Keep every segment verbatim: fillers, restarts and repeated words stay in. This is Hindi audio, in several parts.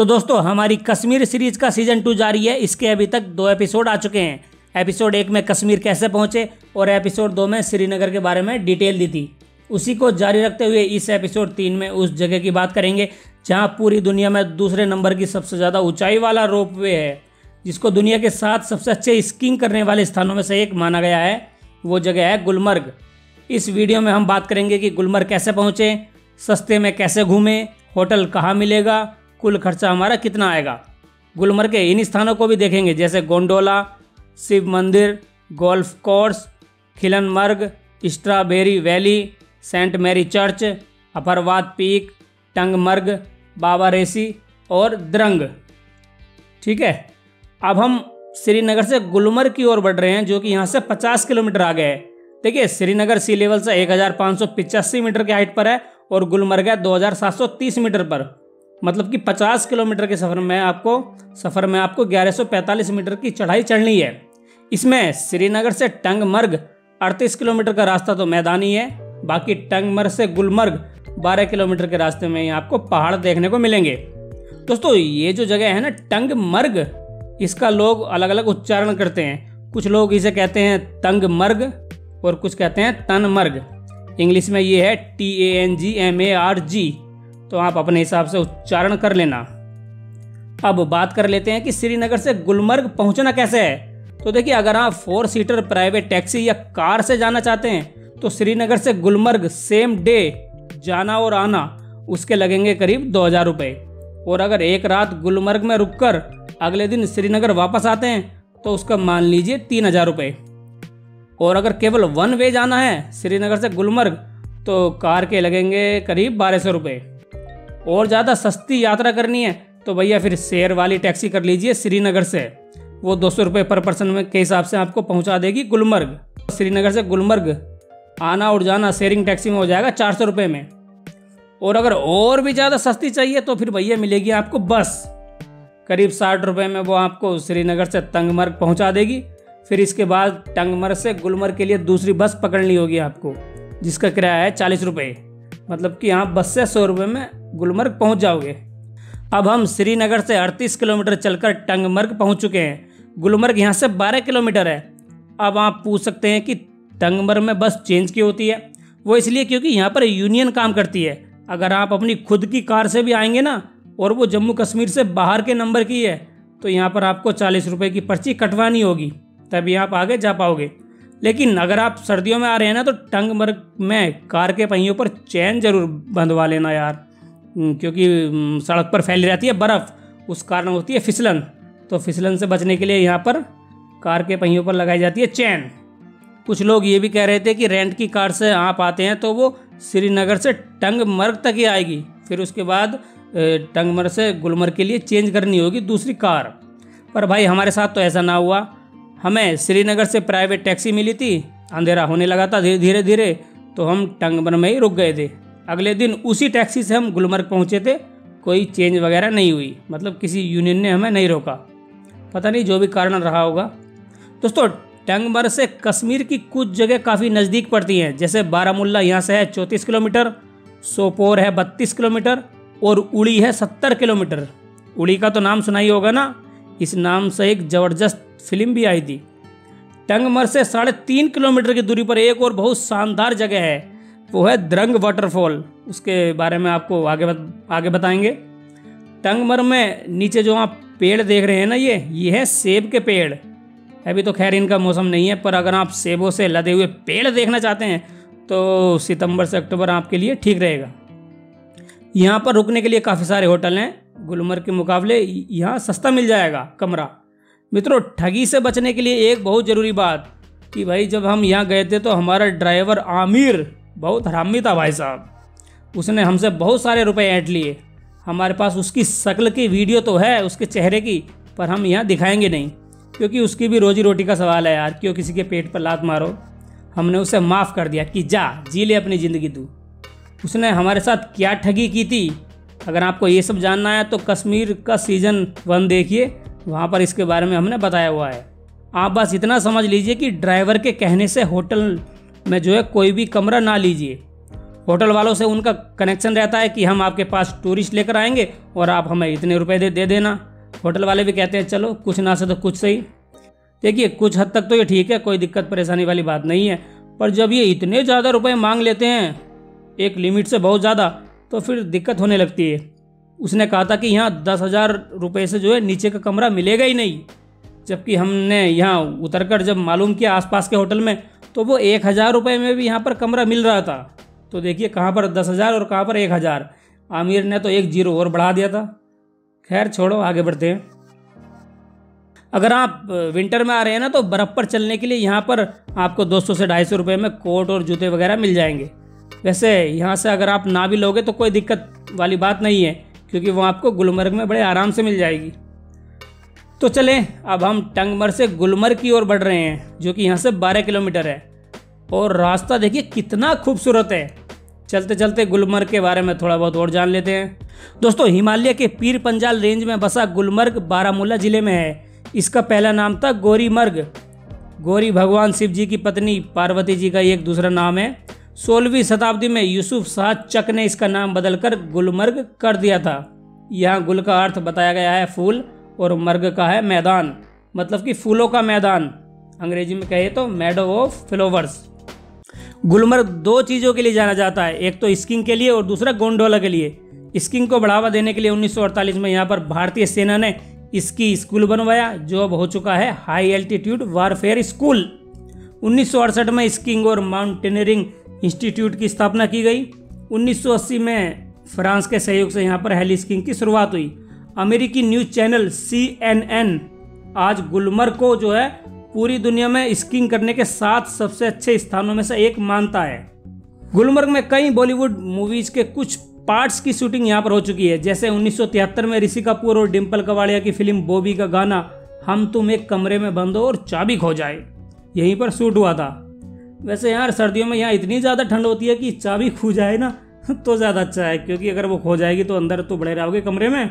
तो दोस्तों हमारी कश्मीर सीरीज का सीजन टू जारी है। इसके अभी तक दो एपिसोड आ चुके हैं। एपिसोड एक में कश्मीर कैसे पहुंचे और एपिसोड दो में श्रीनगर के बारे में डिटेल दी थी। उसी को जारी रखते हुए इस एपिसोड तीन में उस जगह की बात करेंगे जहां पूरी दुनिया में दूसरे नंबर की सबसे ज़्यादा ऊंचाई वाला रोपवे है, जिसको दुनिया के सात सबसे अच्छे स्कीइंग करने वाले स्थानों में से एक माना गया है। वो जगह है गुलमर्ग। इस वीडियो में हम बात करेंगे कि गुलमर्ग कैसे पहुँचे, सस्ते में कैसे घूमें, होटल कहाँ मिलेगा, कुल खर्चा हमारा कितना आएगा। गुलमर्ग के इन स्थानों को भी देखेंगे जैसे गोंडोला, शिव मंदिर, golf course, Khilanmarg, strawberry valley, Saint Mary church, Apharwat peak, Tangmarg, Baba Reshi और द्रंग। ठीक है, अब हम श्रीनगर से गुलमर्ग की ओर बढ़ रहे हैं, जो कि यहाँ से पचास किलोमीटर आगे है। देखिए, श्रीनगर सी लेवल से एक हज़ार पाँच सौ पिचासी मीटर की हाइट पर है और गुलमर्ग है दो हज़ार सात सौ तीस मीटर पर। मतलब कि पचास किलोमीटर के सफ़र में आपको सफ़र में आपको ग्यारह सौ पैंतालीस मीटर की चढ़ाई चढ़नी है। इसमें श्रीनगर से टंगमर्ग अड़तीस किलोमीटर का रास्ता तो मैदानी है, बाकी टंगमर्ग से गुलमर्ग बारह किलोमीटर के रास्ते में ही आपको पहाड़ देखने को मिलेंगे। दोस्तों, ये जो जगह है ना टंगमर्ग, इसका लोग अलग अलग उच्चारण करते हैं। कुछ लोग इसे कहते हैं तंगमर्ग और कुछ कहते हैं तनमर्ग। इंग्लिश में ये है T A N G M A R G, तो आप अपने हिसाब से उच्चारण कर लेना। अब बात कर लेते हैं कि श्रीनगर से गुलमर्ग पहुंचना कैसे है। तो देखिए, अगर आप फोर सीटर प्राइवेट टैक्सी या कार से जाना चाहते हैं तो श्रीनगर से गुलमर्ग सेम डे जाना और आना, उसके लगेंगे करीब दो हज़ार रुपये। और अगर एक रात गुलमर्ग में रुककर अगले दिन श्रीनगर वापस आते हैं तो उसका मान लीजिए तीन हज़ार रुपये। और अगर केवल वन वे जाना है श्रीनगर से गुलमर्ग तो कार के लगेंगे करीब बारह सौ रुपये। और ज़्यादा सस्ती यात्रा करनी है तो भैया फिर शेयर वाली टैक्सी कर लीजिए श्रीनगर से, वो दो सौ रुपये पर पर्सन में के हिसाब से आपको पहुंचा देगी गुलमर्ग। श्रीनगर से गुलमर्ग आना और जाना शेयरिंग टैक्सी में हो जाएगा चार सौ रुपये में। और अगर और भी ज़्यादा सस्ती चाहिए तो फिर भैया मिलेगी आपको बस, करीब साठ रुपये में वो आपको श्रीनगर से टंगमर्ग पहुँचा देगी। फिर इसके बाद टंगमर्ग से गुलमर्ग के लिए दूसरी बस पकड़नी होगी आपको, जिसका किराया है चालीस रुपये। मतलब कि आप बस से सौ रुपये में गुलमर्ग पहुंच जाओगे। अब हम श्रीनगर से अड़तीस किलोमीटर चलकर टंगमर्ग पहुंच चुके हैं। गुलमर्ग यहां से बारह किलोमीटर है। अब आप पूछ सकते हैं कि टंगमर्ग में बस चेंज क्यों होती है। वो इसलिए क्योंकि यहां पर यूनियन काम करती है। अगर आप अपनी खुद की कार से भी आएंगे ना और वो जम्मू कश्मीर से बाहर के नंबर की है तो यहाँ पर आपको चालीस रुपये की पर्ची कटवानी होगी, तभी आप आगे जा पाओगे। लेकिन अगर आप सर्दियों में आ रहे हैं ना तो टंगमर्ग में कार के पहियों पर चैन जरूर बंधवा लेना यार, क्योंकि सड़क पर फैली रहती है बर्फ़, उस कारण होती है फिसलन। तो फिसलन से बचने के लिए यहाँ पर कार के पहियों पर लगाई जाती है चैन। कुछ लोग ये भी कह रहे थे कि रेंट की कार से आप आते हैं तो वो श्रीनगर से टंगमर्ग तक ही आएगी, फिर उसके बाद टंगमर्ग से गुलमर्ग के लिए चेंज करनी होगी दूसरी कार। पर भाई हमारे साथ तो ऐसा ना हुआ। हमें श्रीनगर से प्राइवेट टैक्सी मिली थी, अंधेरा होने लगा था धीरे धीरे, तो हम टंगमर्ग में ही रुक गए थे। अगले दिन उसी टैक्सी से हम गुलमर्ग पहुंचे थे, कोई चेंज वगैरह नहीं हुई। मतलब किसी यूनियन ने हमें नहीं रोका, पता नहीं जो भी कारण रहा होगा। दोस्तों, टंगमर्ग से कश्मीर की कुछ जगह काफ़ी नज़दीक पड़ती हैं, जैसे बारामुल्ला यहाँ से है चौंतीस किलोमीटर, सोपोर है बत्तीस किलोमीटर और उड़ी है सत्तर किलोमीटर। उड़ी का तो नाम सुना ही होगा ना, इस नाम से एक ज़बरदस्त फिल्म भी आई थी। टंगमर्ग से साढ़े तीन किलोमीटर की दूरी पर एक और बहुत शानदार जगह है, वो है द्रंग वाटरफॉल। उसके बारे में आपको आगे बत, आगे बताएंगे। टंगमर्ग में नीचे जो आप पेड़ देख रहे हैं ना, ये ये है सेब के पेड़। अभी तो खैर इनका मौसम नहीं है, पर अगर आप सेबों से लदे हुए पेड़ देखना चाहते हैं तो सितंबर से अक्टूबर आपके लिए ठीक रहेगा। यहाँ पर रुकने के लिए काफ़ी सारे होटल हैं, गुलमर्ग के मुकाबले यहाँ सस्ता मिल जाएगा कमरा। मित्रों, ठगी से बचने के लिए एक बहुत ज़रूरी बात कि भाई जब हम यहाँ गए थे तो हमारा ड्राइवर आमिर बहुत हरामी था भाई साहब, उसने हमसे बहुत सारे रुपए ऐंठ लिए। हमारे पास उसकी शक्ल की वीडियो तो है, उसके चेहरे की, पर हम यहाँ दिखाएंगे नहीं, क्योंकि उसकी भी रोजी रोटी का सवाल है यार। क्यों किसी के पेट पर लात मारो। हमने उसे माफ़ कर दिया कि जा जी ले अपनी ज़िंदगी तू। उसने हमारे साथ क्या ठगी की थी, अगर आपको ये सब जानना है तो कश्मीर का सीज़न वन देखिए, वहाँ पर इसके बारे में हमने बताया हुआ है। आप बस इतना समझ लीजिए कि ड्राइवर के कहने से होटल में जो है कोई भी कमरा ना लीजिए। होटल वालों से उनका कनेक्शन रहता है कि हम आपके पास टूरिस्ट लेकर आएंगे और आप हमें इतने रुपए दे दे देना। होटल वाले भी कहते हैं चलो कुछ ना से तो कुछ सही। देखिए कुछ हद तक तो ये ठीक है, कोई दिक्कत परेशानी वाली बात नहीं है, पर जब ये इतने ज़्यादा रुपए मांग लेते हैं एक लिमिट से बहुत ज़्यादा तो फिर दिक्कत होने लगती है। उसने कहा था कि यहाँ दस हज़ार रुपये से जो है नीचे का कमरा मिलेगा ही नहीं, जबकि हमने यहाँ उतरकर जब मालूम किया आसपास के होटल में तो वो एक हज़ार रुपये में भी यहाँ पर कमरा मिल रहा था। तो देखिए कहाँ पर दस हज़ार और कहाँ पर एक हज़ार, आमिर ने तो एक जीरो और बढ़ा दिया था। खैर छोड़ो, आगे बढ़ते हैं। अगर आप विंटर में आ रहे हैं ना तो बर्फ़ पर चलने के लिए यहाँ पर आपको दो सौ से ढाई सौ रुपये में कोट और जूते वगैरह मिल जाएंगे। वैसे यहाँ से अगर आप ना भी लोगे तो कोई दिक्कत वाली बात नहीं है, क्योंकि वो आपको गुलमर्ग में बड़े आराम से मिल जाएगी। तो चलें अब हम टंगमर्ग से गुलमर्ग की ओर बढ़ रहे हैं, जो कि यहाँ से बारह किलोमीटर है, और रास्ता देखिए कितना खूबसूरत है। चलते चलते गुलमर्ग के बारे में थोड़ा बहुत और जान लेते हैं। दोस्तों हिमालय के पीर पंजाल रेंज में बसा गुलमर्ग बारामूला ज़िले में है। इसका पहला नाम था गोरी मर्ग। गौरी भगवान शिव जी की पत्नी पार्वती जी का एक दूसरा नाम है। सोलहवीं शताब्दी में यूसुफ शाह चक ने इसका नाम बदलकर गुलमर्ग कर दिया था। यहाँ गुल का अर्थ बताया गया है फूल और मर्ग का है मैदान, मतलब कि फूलों का मैदान, अंग्रेजी में कहे तो मैडो ऑफ फ्लोवर्स। गुलमर्ग दो चीज़ों के लिए जाना जाता है, एक तो स्कीइंग के लिए और दूसरा गोंडोला के लिए। स्कीइंग को बढ़ावा देने के लिए उन्नीस सौ अड़तालीस में यहाँ पर भारतीय सेना ने स्की स्कूल बनवाया, जो अब हो चुका है हाई एल्टीट्यूड वारफेयर स्कूल। उन्नीस सौ अड़सठ में स्कीइंग और माउंटेनियरिंग इंस्टीट्यूट की स्थापना की गई। उन्नीस सौ अस्सी में फ्रांस के सहयोग से यहाँ पर हेली स्कीइंग की शुरुआत हुई। अमेरिकी news channel C N N आज गुलमर्ग को जो है पूरी दुनिया में स्कीइंग करने के साथ सबसे अच्छे स्थानों में से एक मानता है। गुलमर्ग में कई बॉलीवुड मूवीज़ के कुछ पार्ट्स की शूटिंग यहाँ पर हो चुकी है, जैसे उन्नीस सौ तिहत्तर में ऋषि कपूर और डिम्पल कपाड़िया की फिल्म बॉबी का गाना हम तुम एक कमरे में बंद हो और चाबी खो जाए यहीं पर शूट हुआ था। वैसे यार सर्दियों में यहाँ इतनी ज़्यादा ठंड होती है कि चाबी खो जाए ना तो ज़्यादा अच्छा है, क्योंकि अगर वो खो जाएगी तो अंदर तो बड़े रहोगे कमरे में,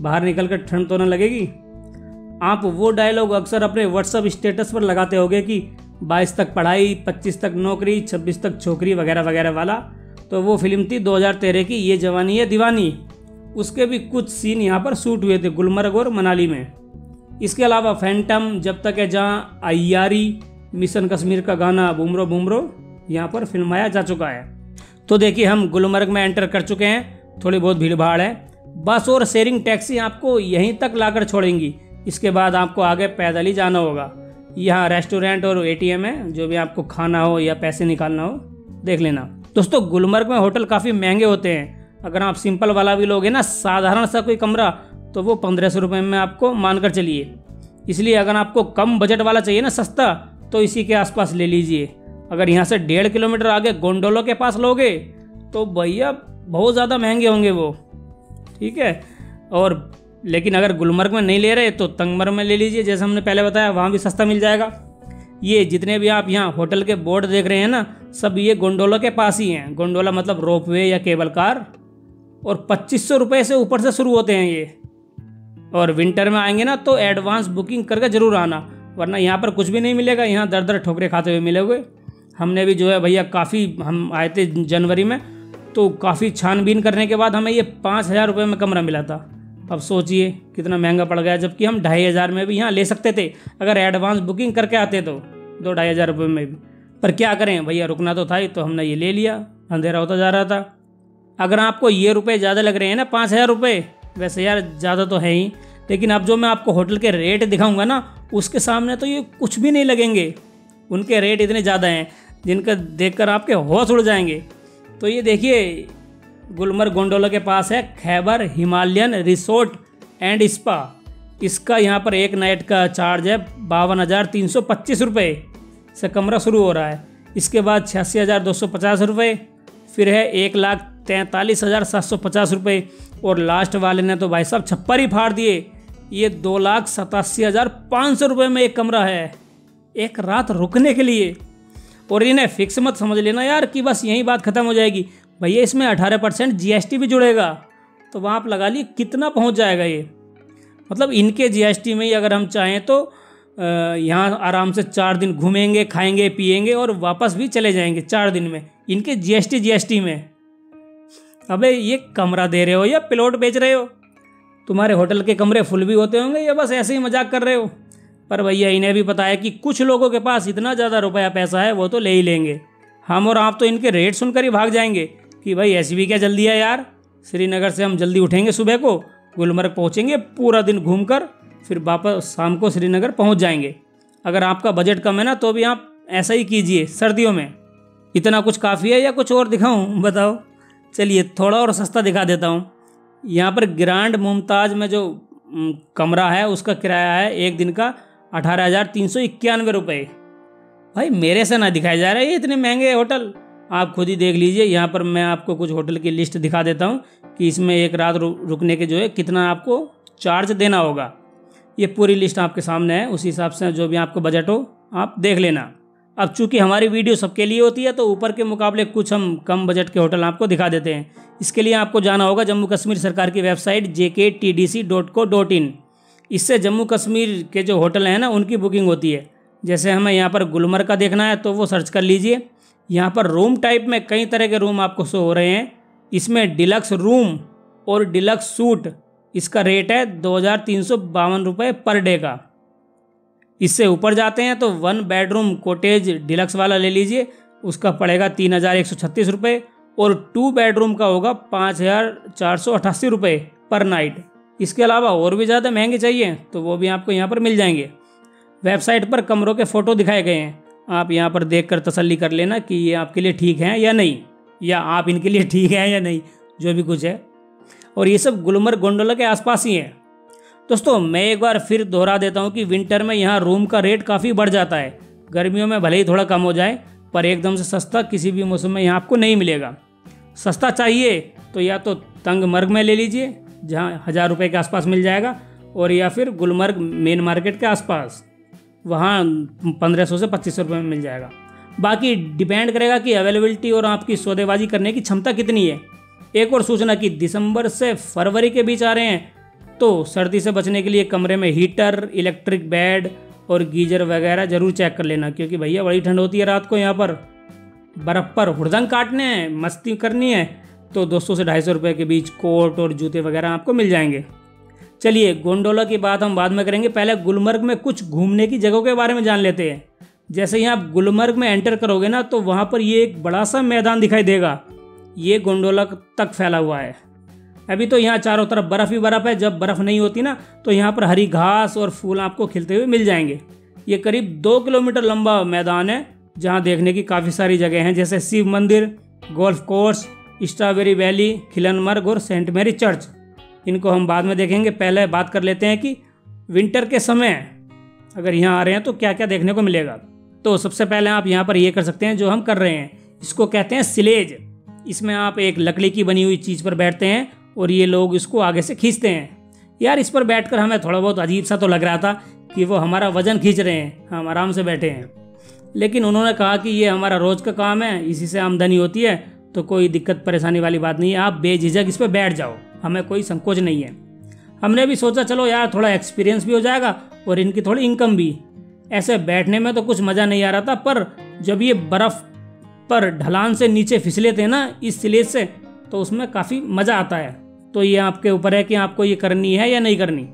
बाहर निकल कर ठंड तो ना लगेगी। आप वो डायलॉग अक्सर अपने व्हाट्सअप स्टेटस पर लगाते होगे कि बाईस तक पढ़ाई, पच्चीस तक नौकरी, छब्बीस तक छोकरी वगैरह वगैरह वाला। तो वो फिल्म थी दो हज़ार तेरह की ये जवानी है दीवानी, उसके भी कुछ सीन यहाँ पर शूट हुए थे गुलमर्ग और मनाली में। इसके अलावा फैंटम, जब तक है जहाँ, अय्यारी, मिशन कश्मीर का गाना बुमरो बुमरो यहाँ पर फिल्माया जा चुका है। तो देखिए हम गुलमर्ग में एंटर कर चुके हैं। थोड़ी बहुत भीड़भाड़ है। बस और शेयरिंग टैक्सी आपको यहीं तक लाकर छोड़ेंगी, इसके बाद आपको आगे पैदल ही जाना होगा। यहाँ रेस्टोरेंट और ए टी एम है, जो भी आपको खाना हो या पैसे निकालना हो देख लेना। दोस्तों गुलमर्ग में होटल काफ़ी महंगे होते हैं। अगर आप सिंपल वाला भी लोगे ना, साधारण सा कोई कमरा, तो वो पंद्रह सौ रुपये में आपको मानकर चलिए। इसलिए अगर आपको कम बजट वाला चाहिए ना सस्ता, तो इसी के आसपास ले लीजिए। अगर यहाँ से डेढ़ किलोमीटर आगे गोंडोला के पास लोगे तो भैया बहुत ज़्यादा महंगे होंगे वो, ठीक है। और लेकिन अगर गुलमर्ग में नहीं ले रहे तो तंगमर्ग में ले लीजिए, जैसे हमने पहले बताया, वहाँ भी सस्ता मिल जाएगा। ये जितने भी आप यहाँ होटल के बोर्ड देख रहे हैं ना, सब ये गोंडोला के पास ही हैं। गोंडोला मतलब रोपवे या केबल कार, और पच्चीस सौ रुपये से ऊपर से शुरू होते हैं ये। और विंटर में आएंगे ना तो एडवांस बुकिंग करके ज़रूर आना, वरना यहाँ पर कुछ भी नहीं मिलेगा, यहाँ दर दर ठोकरे खाते हुए मिलोगे। हमने भी जो है भैया काफ़ी, हम आए थे जनवरी में, तो काफ़ी छानबीन करने के बाद हमें ये पाँच हज़ार रुपये में कमरा मिला था। अब सोचिए कितना महंगा पड़ गया, जबकि हम ढाई हज़ार में भी यहाँ ले सकते थे अगर एडवांस बुकिंग करके आते तो, दो ढाई हज़ार रुपये में भी। पर क्या करें भैया, रुकना तो था ही, तो हमने ये ले लिया। अंधेरा होता जा रहा था। अगर आपको ये रुपये ज़्यादा लग रहे हैं ना, पाँच हज़ार रुपये वैसे यार ज़्यादा तो है ही, लेकिन अब जो मैं आपको होटल के रेट दिखाऊंगा ना, उसके सामने तो ये कुछ भी नहीं लगेंगे। उनके रेट इतने ज़्यादा हैं जिनका देखकर आपके होश उड़ जाएंगे। तो ये देखिए गुलमर्ग गोंडोला के पास है Khyber Himalayan resort and spa. इसका यहाँ पर एक नाइट का चार्ज है बावन हज़ार तीन सौ पच्चीस रुपये से कमरा शुरू हो रहा है। इसके बाद छियासी हज़ार दो सौ पचास रुपये, फिर है एक लाख तैंतालीस हज़ार सात सौ पचास रुपये, और लास्ट वाले ने तो भाई साहब छप्पर ही फाड़ दिए। ये दो लाख सतासी हज़ार पाँच सौ रुपये में एक कमरा है, एक रात रुकने के लिए। और इन्हें फिक्स मत समझ लेना यार कि बस यही बात ख़त्म हो जाएगी। भैया इसमें अठारह परसेंट जी एस टी भी जुड़ेगा, तो वहाँ आप लगा लिए कितना पहुँच जाएगा ये। मतलब इनके जी एस टी में ही अगर हम चाहें तो यहाँ आराम से चार दिन घूमेंगे, खाएँगे, पिएँगे और वापस भी चले जाएँगे चार दिन में। इनके जीएसटी जीएसटी में। अबे ये कमरा दे रहे हो या प्लॉट बेच रहे हो? तुम्हारे होटल के कमरे फुल भी होते होंगे या बस ऐसे ही मजाक कर रहे हो? पर भैया इन्हें भी पता है कि कुछ लोगों के पास इतना ज़्यादा रुपया पैसा है वो तो ले ही लेंगे। हम और आप तो इनके रेट सुनकर ही भाग जाएंगे कि भाई ऐसी भी क्या जल्दी है यार, श्रीनगर से हम जल्दी उठेंगे, सुबह को गुलमर्ग पहुँचेंगे, पूरा दिन घूम कर फिर वापस शाम को श्रीनगर पहुँच जाएंगे। अगर आपका बजट कम है ना तो भी आप ऐसा ही कीजिए सर्दियों में। इतना कुछ काफ़ी है या कुछ और दिखाऊँ बताओ? चलिए थोड़ा और सस्ता दिखा देता हूँ। यहाँ पर ग्रैंड मुमताज़ में जो कमरा है उसका किराया है एक दिन का अठारह हज़ार तीन सौ इक्यानवे रुपये। भाई मेरे से ना दिखाया जा रहा है ये इतने महंगे होटल, आप खुद ही देख लीजिए। यहाँ पर मैं आपको कुछ होटल की लिस्ट दिखा देता हूँ कि इसमें एक रात रुकने के जो है कितना आपको चार्ज देना होगा। ये पूरी लिस्ट आपके सामने है, उसी हिसाब से जो भी आपको बजट हो आप देख लेना। अब चूंकि हमारी वीडियो सबके लिए होती है तो ऊपर के मुकाबले कुछ हम कम बजट के होटल आपको दिखा देते हैं। इसके लिए आपको जाना होगा जम्मू कश्मीर सरकार की website J K T D C dot co dot in. इससे जम्मू कश्मीर के जो होटल हैं ना उनकी बुकिंग होती है। जैसे हमें यहाँ पर गुलमर्ग का देखना है तो वो सर्च कर लीजिए। यहाँ पर रूम टाइप में कई तरह के रूम आपको शो हो रहे हैं। इसमें डिलक्स रूम और डिलक्स सूट, इसका रेट है दो हज़ार तीन सौ बावन रुपये पर डे का। इससे ऊपर जाते हैं तो वन बेडरूम कॉटेज डिलक्स वाला ले लीजिए, उसका पड़ेगा तीन हज़ार एक सौ छत्तीस रुपये और टू बेडरूम का होगा पाँच हज़ार चार सौ अट्ठासी रुपये पर नाइट। इसके अलावा और भी ज़्यादा महंगे चाहिए तो वो भी आपको यहाँ पर मिल जाएंगे। वेबसाइट पर कमरों के फ़ोटो दिखाए गए हैं, आप यहाँ पर देख कर तसल्ली कर लेना कि ये आपके लिए ठीक हैं या नहीं, या आप इनके लिए ठीक हैं या नहीं, जो भी कुछ है। और ये सब गुलमर्ग गोंडोला के आसपास ही है। दोस्तों मैं एक बार फिर दोहरा देता हूँ कि विंटर में यहाँ रूम का रेट काफ़ी बढ़ जाता है। गर्मियों में भले ही थोड़ा कम हो जाए पर एकदम से सस्ता किसी भी मौसम में यहाँ आपको नहीं मिलेगा। सस्ता चाहिए तो या तो तंगमर्ग में ले लीजिए जहाँ हज़ार रुपये के आसपास मिल जाएगा, और या फिर गुलमर्ग मेन मार्केट के आसपास वहाँ पंद्रह सौ से पच्चीस सौ रुपये में मिल जाएगा। बाकी डिपेंड करेगा कि अवेलेबिलिटी और आपकी सौदेबाजी करने की क्षमता कितनी है। एक और सूचना कि दिसंबर से फरवरी के बीच आ रहे हैं तो सर्दी से बचने के लिए कमरे में हीटर, इलेक्ट्रिक बेड और गीजर वगैरह ज़रूर चेक कर लेना, क्योंकि भैया बड़ी ठंड होती है रात को। यहाँ पर बर्फ़ पर हुड़दंग काटने हैं, मस्ती करनी है तो दोस्तों से ढाई सौ रुपये के बीच कोट और जूते वगैरह आपको मिल जाएंगे। चलिए गोंडोला की बात हम बाद में करेंगे, पहले गुलमर्ग में कुछ घूमने की जगहों के बारे में जान लेते हैं। जैसे ही आप गुलमर्ग में एंटर करोगे ना तो वहाँ पर ये एक बड़ा सा मैदान दिखाई देगा, ये गोंडोला तक फैला हुआ है। अभी तो यहाँ चारों तरफ बर्फ़ ही बर्फ़ है, जब बर्फ़ नहीं होती ना तो यहाँ पर हरी घास और फूल आपको खिलते हुए मिल जाएंगे। ये करीब दो किलोमीटर लंबा मैदान है जहाँ देखने की काफ़ी सारी जगह हैं, जैसे शिव मंदिर, golf course, strawberry valley, Khilanmarg और सेंट मैरी चर्च। इनको हम बाद में देखेंगे, पहले बात कर लेते हैं कि विंटर के समय अगर यहाँ आ रहे हैं तो क्या क्या देखने को मिलेगा। तो सबसे पहले आप यहाँ पर ये कर सकते हैं जो हम कर रहे हैं, इसको कहते हैं स्लेज। इसमें आप एक लकड़ी की बनी हुई चीज़ पर बैठते हैं और ये लोग इसको आगे से खींचते हैं। यार इस पर बैठकर हमें थोड़ा बहुत अजीब सा तो लग रहा था कि वो हमारा वज़न खींच रहे हैं, हम आराम से बैठे हैं, लेकिन उन्होंने कहा कि ये हमारा रोज़ का काम है, इसी से आमदनी होती है तो कोई दिक्कत परेशानी वाली बात नहीं है, आप बेझिझक इस पर बैठ जाओ, हमें कोई संकोच नहीं है। हमने भी सोचा चलो यार थोड़ा एक्सपीरियंस भी हो जाएगा और इनकी थोड़ी इनकम भी। ऐसे बैठने में तो कुछ मज़ा नहीं आ रहा था, पर जब ये बर्फ़ पर ढलान से नीचे फिसले थे ना इस स्लेज से तो उसमें काफ़ी मज़ा आता है। तो ये आपके ऊपर है कि आपको ये करनी है या नहीं करनी।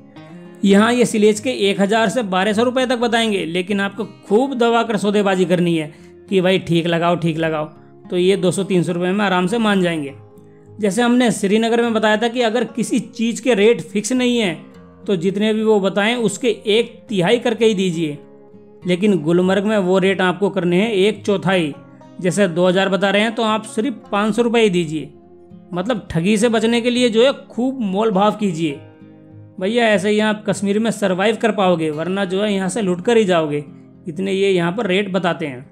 यहाँ ये स्लेज के एक हज़ार से बारह सौ रुपए तक बताएंगे, लेकिन आपको खूब दबा कर सौदेबाजी करनी है कि भाई ठीक लगाओ ठीक लगाओ, तो ये दो सौ तीन सौ रुपए में आराम से मान जाएंगे। जैसे हमने श्रीनगर में बताया था कि अगर किसी चीज़ के रेट फिक्स नहीं है तो जितने भी वो बताएं उसके एक तिहाई करके ही दीजिए, लेकिन गुलमर्ग में वो रेट आपको करने हैं एक चौथाई। जैसे दो हज़ार बता रहे हैं तो आप सिर्फ पाँच सौ रुपये ही दीजिए। मतलब ठगी से बचने के लिए जो है खूब मोल भाव कीजिए भैया, ऐसे ही आप कश्मीर में सरवाइव कर पाओगे, वरना जो है यहाँ से लुट कर ही जाओगे। इतने ये यहाँ पर रेट बताते हैं।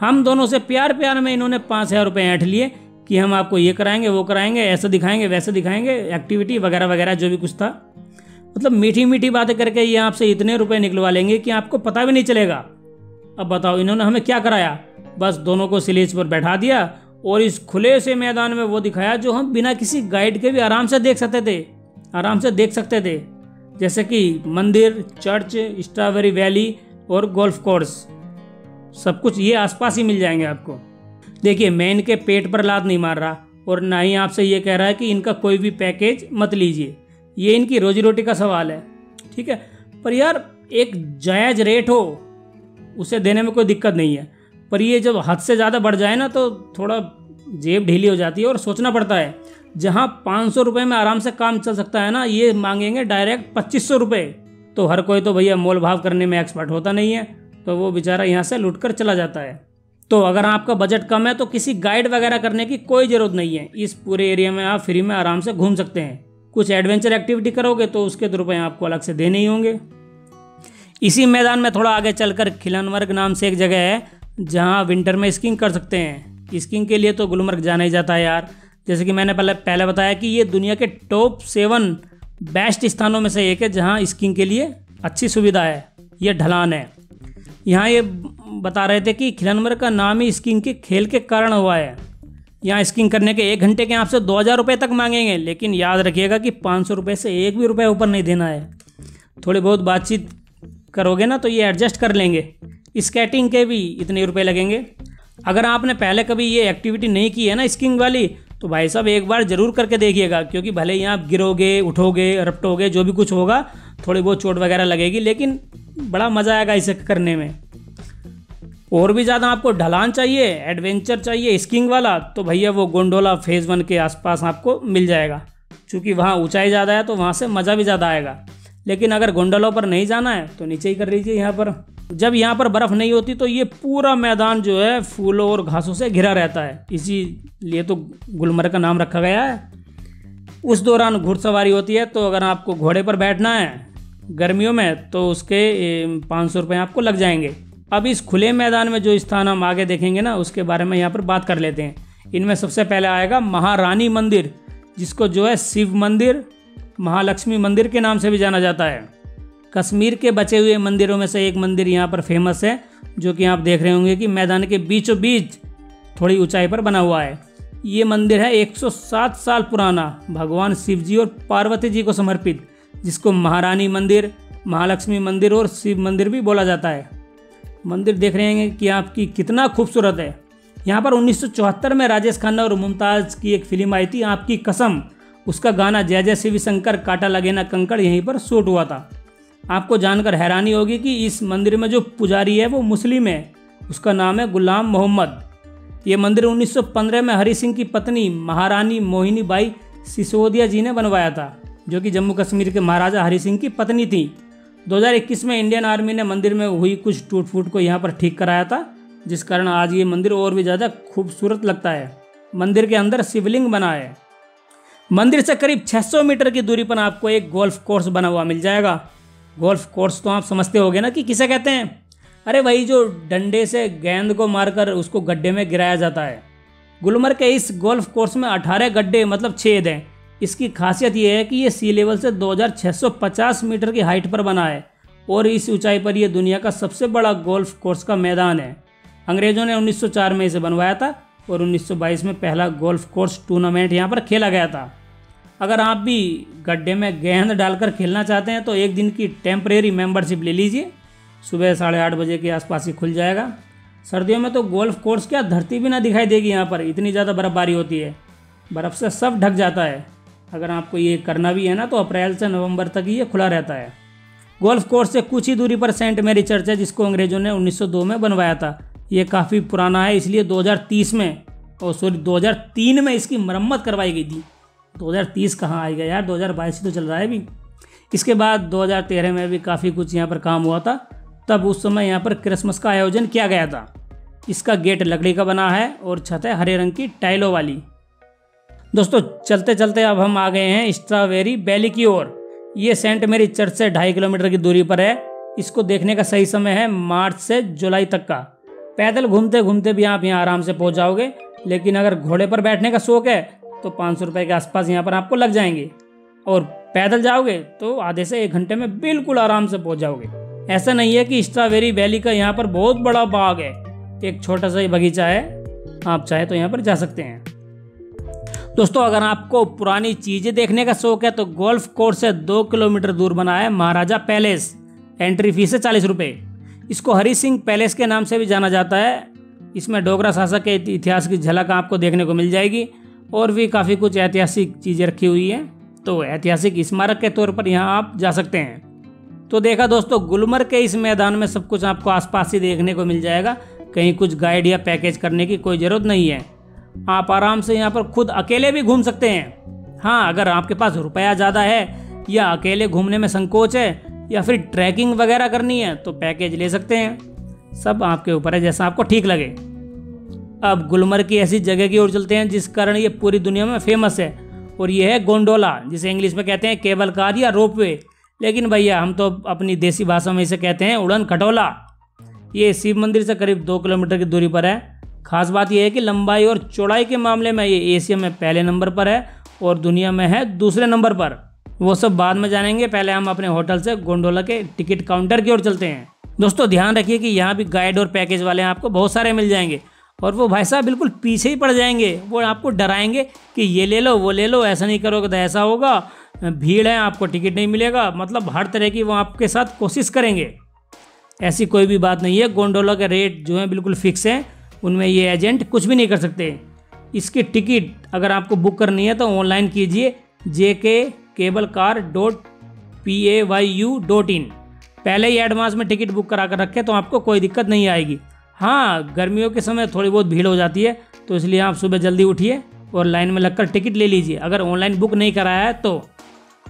हम दोनों से प्यार प्यार में इन्होंने पाँच हज़ार रुपये ऐंठ लिए कि हम आपको ये कराएंगे वो कराएंगे, ऐसा दिखाएंगे वैसे दिखाएंगे, एक्टिविटी वगैरह वगैरह जो भी कुछ था। मतलब मीठी मीठी बातें करके ये आपसे इतने रुपये निकलवा लेंगे कि आपको पता भी नहीं चलेगा। अब बताओ इन्होंने हमें क्या कराया, बस दोनों को स्लेज पर बैठा दिया और इस खुले से मैदान में वो दिखाया जो हम बिना किसी गाइड के भी आराम से देख सकते थे आराम से देख सकते थे जैसे कि मंदिर, चर्च, स्ट्रॉबेरी वैली और गोल्फ कोर्स, सब कुछ ये आसपास ही मिल जाएंगे आपको। देखिए मैं इनके पेट पर लात नहीं मार रहा और ना ही आपसे ये कह रहा है कि इनका कोई भी पैकेज मत लीजिए, ये इनकी रोजी रोटी का सवाल है, ठीक है। पर यार एक जायज़ रेट हो उसे देने में कोई दिक्कत नहीं है, पर ये जब हद से ज़्यादा बढ़ जाए ना तो थोड़ा जेब ढीली हो जाती है और सोचना पड़ता है। जहाँ पाँच सौ रुपये में आराम से काम चल सकता है ना, ये मांगेंगे डायरेक्ट पच्चीस सौ रुपये। तो हर कोई तो भैया मोल भाव करने में एक्सपर्ट होता नहीं है, तो वो बेचारा यहाँ से लुट कर चला जाता है। तो अगर आपका बजट कम है तो किसी गाइड वगैरह करने की कोई ज़रूरत नहीं है, इस पूरे एरिया में आप फ्री में आराम से घूम सकते हैं। कुछ एडवेंचर एक्टिविटी करोगे तो उसके तो रुपये आपको अलग से देने ही होंगे। इसी मैदान में थोड़ा आगे चलकर खिलनमर्ग नाम से एक जगह है जहाँ विंटर में स्कीइंग कर सकते हैं। स्कीइंग के लिए तो गुलमर्ग जाना ही जाता है यार, जैसे कि मैंने पहले पहले बताया कि ये दुनिया के टॉप सेवन बेस्ट स्थानों में से एक है जहाँ स्कीइंग के लिए अच्छी सुविधा है। यह ढलान है, यहाँ ये बता रहे थे कि खिलनमर्ग का नाम ही स्कीइंग के खेल के कारण हुआ है। यहाँ स्कीइंग करने के एक घंटे के आपसे दो हज़ार रुपये तक मांगेंगे, लेकिन याद रखिएगा कि पाँच सौ रुपये से एक भी रुपये ऊपर नहीं देना है। थोड़ी बहुत बातचीत करोगे ना तो ये एडजस्ट कर लेंगे। स्केटिंग के भी इतने रुपए लगेंगे। अगर आपने पहले कभी ये एक्टिविटी नहीं की है ना स्कीइंग वाली, तो भाई साहब एक बार ज़रूर करके देखिएगा, क्योंकि भले ही आप गिरोगे, उठोगे, रपटोगे, जो भी कुछ होगा, थोड़ी बहुत चोट वगैरह लगेगी, लेकिन बड़ा मज़ा आएगा इसे करने में। और भी ज़्यादा आपको ढलान चाहिए, एडवेंचर चाहिए स्कीइंग वाला, तो भैया वो गोंडोला फेज़ वन के आसपास आपको मिल जाएगा। चूँकि वहाँ ऊँचाई ज़्यादा है तो वहाँ से मज़ा भी ज़्यादा आएगा। लेकिन अगर गोंडोला पर नहीं जाना है तो नीचे ही कर लीजिए। यहाँ पर जब यहाँ पर बर्फ़ नहीं होती तो ये पूरा मैदान जो है फूलों और घासों से घिरा रहता है, इसीलिए तो गुलमर्ग का नाम रखा गया है। उस दौरान घुड़सवारी होती है, तो अगर आपको घोड़े पर बैठना है गर्मियों में तो उसके पाँच सौ रुपये आपको लग जाएंगे। अब इस खुले मैदान में जो स्थान हम आगे देखेंगे ना उसके बारे में यहाँ पर बात कर लेते हैं। इनमें सबसे पहले आएगा महारानी मंदिर, जिसको जो है शिव मंदिर, महालक्ष्मी मंदिर के नाम से भी जाना जाता है। कश्मीर के बचे हुए मंदिरों में से एक मंदिर यहाँ पर फेमस है, जो कि आप देख रहे होंगे कि मैदान के बीचों बीच थोड़ी ऊंचाई पर बना हुआ है। ये मंदिर है एक सौ सात साल पुराना, भगवान शिव जी और पार्वती जी को समर्पित, जिसको महारानी मंदिर, महालक्ष्मी मंदिर और शिव मंदिर भी बोला जाता है। मंदिर देख रहे हैं कि आपकी कितना खूबसूरत है। यहाँ पर उन्नीस सौ चौहत्तर में राजेश खन्ना और मुमताज़ की एक फिल्म आई थी आपकी कसम, उसका गाना जय जय शिव शंकर काटा लगे ना कंकड़ यहीं पर शूट हुआ था। आपको जानकर हैरानी होगी कि इस मंदिर में जो पुजारी है वो मुस्लिम है, उसका नाम है गुलाम मोहम्मद। ये मंदिर उन्नीस सौ पंद्रह में हरि सिंह की पत्नी महारानी मोहिनी बाई सिसोदिया जी ने बनवाया था, जो कि जम्मू कश्मीर के महाराजा हरि सिंह की पत्नी थी। दो हज़ार इक्कीस में इंडियन आर्मी ने मंदिर में हुई कुछ टूट फूट को यहाँ पर ठीक कराया था, जिस कारण आज ये मंदिर और भी ज़्यादा खूबसूरत लगता है। मंदिर के अंदर शिवलिंग बना है। मंदिर से करीब छह सौ मीटर की दूरी पर आपको एक गोल्फ कोर्स बना हुआ मिल जाएगा। गोल्फ कोर्स तो आप समझते होंगे ना कि किसे कहते हैं। अरे वही जो डंडे से गेंद को मारकर उसको गड्ढे में गिराया जाता है। गुलमर्ग के इस गोल्फ कोर्स में अठारह गड्ढे मतलब छेद हैं। इसकी खासियत यह है कि ये सी लेवल से दो हज़ार छह सौ पचास मीटर की हाइट पर बना है और इस ऊंचाई पर यह दुनिया का सबसे बड़ा गोल्फ कोर्स का मैदान है। अंग्रेज़ों ने उन्नीस सौ चार में इसे बनवाया था और उन्नीस सौ बाईस में पहला गोल्फ कोर्स टूर्नामेंट यहाँ पर खेला गया था। अगर आप भी गड्ढे में गेंद डालकर खेलना चाहते हैं तो एक दिन की टेम्परेरी मेंबरशिप ले लीजिए। सुबह साढ़े आठ बजे के आसपास ही खुल जाएगा। सर्दियों में तो गोल्फ कोर्स क्या धरती भी ना दिखाई देगी, यहाँ पर इतनी ज़्यादा बर्फ़बारी होती है, बर्फ़ से सब ढक जाता है। अगर आपको ये करना भी है ना तो अप्रैल से नवंबर तक ही ये खुला रहता है। गोल्फ कोर्स से कुछ ही दूरी पर सेंट मेरी चर्च है, जिसको अंग्रेज़ों ने उन्नीस सौ दो में बनवाया था। ये काफ़ी पुराना है, इसलिए दो हज़ार तीस में और सॉरी दो हज़ार तीन में इसकी मरम्मत करवाई गई थी। दो हज़ार तीस कहाँ आएगा यार, दो हज़ार बाईस तो चल रहा है अभी। इसके बाद दो हज़ार तेरह में भी काफ़ी कुछ यहाँ पर काम हुआ था, तब उस समय यहाँ पर क्रिसमस का आयोजन किया गया था। इसका गेट लकड़ी का बना है और छत है हरे रंग की टाइलों वाली। दोस्तों चलते चलते अब हम आ गए हैं स्ट्रॉबेरी वैली की ओर। ये सेंट मेरी चर्च से ढाई किलोमीटर की दूरी पर है। इसको देखने का सही समय है मार्च से जुलाई तक का। पैदल घूमते घूमते भी आप यहाँ आराम से पहुँच जाओगे, लेकिन अगर घोड़े पर बैठने का शौक है तो पाँच सौ रुपये के आसपास यहाँ पर आपको लग जाएंगे और पैदल जाओगे तो आधे से एक घंटे में बिल्कुल आराम से पहुँच जाओगे। ऐसा नहीं है कि स्ट्रॉबेरी वैली का यहाँ पर बहुत बड़ा बाग है, एक छोटा सा ही बगीचा है, आप चाहे तो यहाँ पर जा सकते हैं। दोस्तों अगर आपको पुरानी चीज़ें देखने का शौक है तो गोल्फ कोर्स से दो किलोमीटर दूर बना है महाराजा पैलेस। एंट्री फीस है चालीस रुपये। इसको हरी सिंह पैलेस के नाम से भी जाना जाता है इसमें डोगरा शासक के इतिहास की झलक आपको देखने को मिल जाएगी और भी काफ़ी कुछ ऐतिहासिक चीज़ें रखी हुई हैं, तो ऐतिहासिक स्मारक के तौर पर यहाँ आप जा सकते हैं। तो देखा दोस्तों, गुलमर्ग के इस मैदान में सब कुछ आपको आसपास ही देखने को मिल जाएगा, कहीं कुछ गाइड या पैकेज करने की कोई ज़रूरत नहीं है। आप आराम से यहाँ पर खुद अकेले भी घूम सकते हैं। हाँ, अगर आपके पास रुपया ज़्यादा है या अकेले घूमने में संकोच है या फिर ट्रैकिंग वगैरह करनी है तो पैकेज ले सकते हैं, सब आपके ऊपर है जैसा आपको ठीक लगे। अब गुलमर्ग की ऐसी जगह की ओर चलते हैं जिस कारण ये पूरी दुनिया में फेमस है, और ये है गोंडोला, जिसे इंग्लिश में कहते हैं केबल कार या रोप वे, लेकिन भैया हम तो अपनी देसी भाषा में इसे कहते हैं उड़न खटोला। ये शिव मंदिर से करीब दो किलोमीटर की दूरी पर है। खास बात यह है कि लंबाई और चौड़ाई के मामले में ये एशिया में पहले नंबर पर है और दुनिया में है दूसरे नंबर पर। वो सब बाद में जानेंगे, पहले हम अपने होटल से गोंडोला के टिकट काउंटर की ओर चलते हैं। दोस्तों ध्यान रखिए कि यहाँ भी गाइड और पैकेज वाले आपको बहुत सारे मिल जाएंगे और वो भाई साहब बिल्कुल पीछे ही पड़ जाएंगे, वो आपको डराएंगे कि ये ले लो वो ले लो, ऐसा नहीं करोगे तो ऐसा होगा, भीड़ है आपको टिकट नहीं मिलेगा, मतलब हर तरह की वो आपके साथ कोशिश करेंगे। ऐसी कोई भी बात नहीं है, गोंडोला के रेट जो हैं बिल्कुल फिक्स हैं, उनमें ये एजेंट कुछ भी नहीं कर सकते। इसकी टिकट अगर आपको बुक करनी है तो ऑनलाइन कीजिए J K cable car dot P A Y U dot in. पहले ही एडवांस में टिकट बुक करा कर रखें तो आपको कोई दिक्कत नहीं आएगी। हाँ, गर्मियों के समय थोड़ी बहुत भीड़ हो जाती है, तो इसलिए आप सुबह जल्दी उठिए और लाइन में लगकर टिकट ले लीजिए अगर ऑनलाइन बुक नहीं कराया है तो।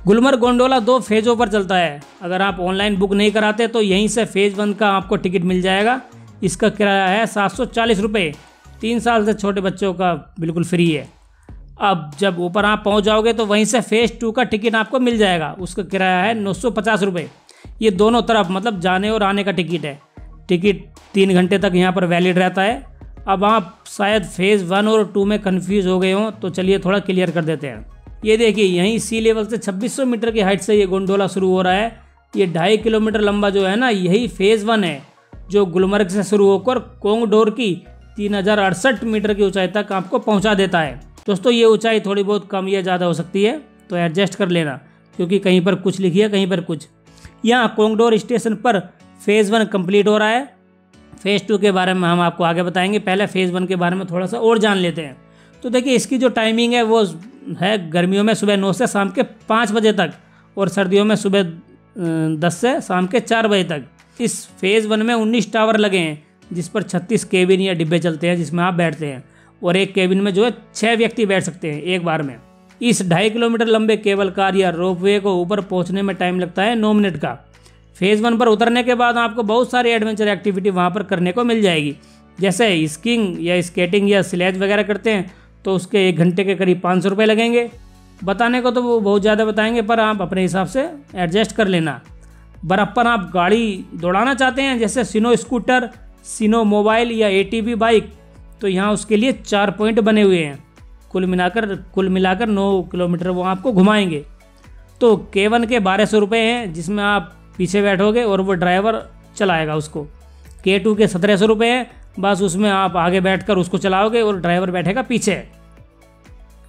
गुलमर्ग गोंडोला दो फेज़ों पर चलता है। अगर आप ऑनलाइन बुक नहीं कराते तो यहीं से फेज़ वन का आपको टिकट मिल जाएगा। इसका किराया है सात सौ चालीस रुपये, तीन साल से छोटे बच्चों का बिल्कुल फ्री है। अब जब ऊपर आप पहुंच जाओगे तो वहीं से फेज़ टू का टिकट आपको मिल जाएगा, उसका किराया है नौ सौ पचास रुपये। ये दोनों तरफ मतलब जाने और आने का टिकट है। टिकट तीन घंटे तक यहाँ पर वैलिड रहता है। अब आप शायद फेज़ वन और टू में कन्फ्यूज़ हो गए हों, तो चलिए थोड़ा क्लियर कर देते हैं। ये देखिए, यहीं सी लेवल से छब्बीस सौ मीटर की हाइट से ये गोंडोला शुरू हो रहा है। ये ढाई किलोमीटर लंबा जो है ना, यही फेज़ वन है जो गुलमर्ग से शुरू होकर कोंगडोर की तीन हज़ार अड़सठ मीटर की ऊंचाई तक आपको पहुंचा देता है। दोस्तों ये ऊंचाई थोड़ी बहुत कम या ज़्यादा हो सकती है, तो एडजस्ट कर लेना, क्योंकि कहीं पर कुछ लिखी है कहीं पर कुछ। यहाँ कोंगडोर स्टेशन पर फेज़ वन कम्प्लीट हो रहा है। फेज़ टू के बारे में हम आपको आगे बताएंगे, पहले फेज़ वन के बारे में थोड़ा सा और जान लेते हैं। तो देखिए इसकी जो टाइमिंग है वो है गर्मियों में सुबह नौ से शाम के पाँच बजे तक और सर्दियों में सुबह दस से शाम के चार बजे तक। इस फेज़ वन में उन्नीस टावर लगे हैं, जिस पर छत्तीस केबिन या डिब्बे चलते हैं जिसमें आप बैठते हैं, और एक केबिन में जो है छः व्यक्ति बैठ सकते हैं एक बार में। इस ढाई किलोमीटर लंबे केबल कार या रोपवे को ऊपर पहुँचने में टाइम लगता है नौ मिनट का। फेज़ वन पर उतरने के बाद आपको बहुत सारी एडवेंचर एक्टिविटी वहाँ पर करने को मिल जाएगी, जैसे स्कीइंग या स्केटिंग या स्लेज वगैरह करते हैं तो उसके एक घंटे के करीब पाँच सौ रुपये लगेंगे। बताने को तो वो बहुत ज़्यादा बताएंगे, पर आप अपने हिसाब से एडजस्ट कर लेना। बर्फ़ पर आप गाड़ी दौड़ाना चाहते हैं जैसे सिनो स्कूटर, सिनो मोबाइल या एटीवी बाइक, तो यहाँ उसके लिए चार पॉइंट बने हुए हैं। कुल मिलाकर कुल मिलाकर नौ किलोमीटर वो आपको घुमाएंगे। तो केवन के बारह सौ रुपये हैं, जिसमें आप पीछे बैठोगे और वो ड्राइवर चलाएगा उसको। के टू के सत्रह सौ रुपये हैं, बस उसमें आप आगे बैठकर उसको चलाओगे और ड्राइवर बैठेगा पीछे।